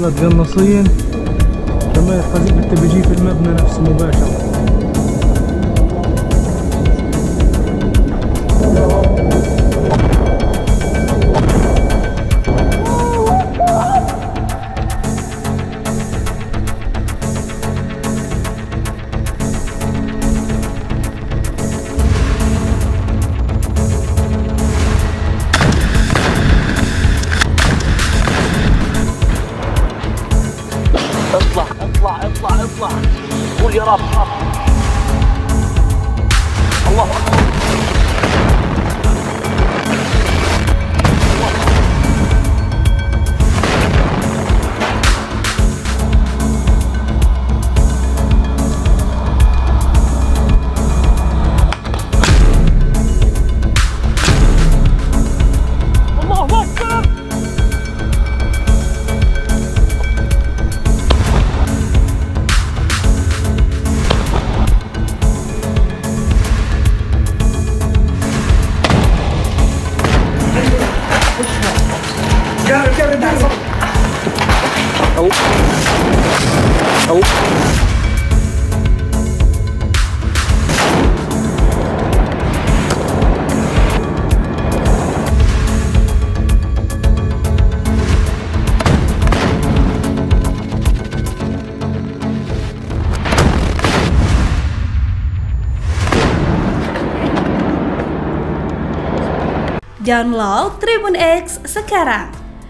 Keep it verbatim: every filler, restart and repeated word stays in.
ثلاث قناصين كما يتخزن بالتبجي في المبنى نفسه مباشرة. اطلع اطلع اطلع اطلع قول يا رب. الله اكبر أو Download Tribun X sekarang,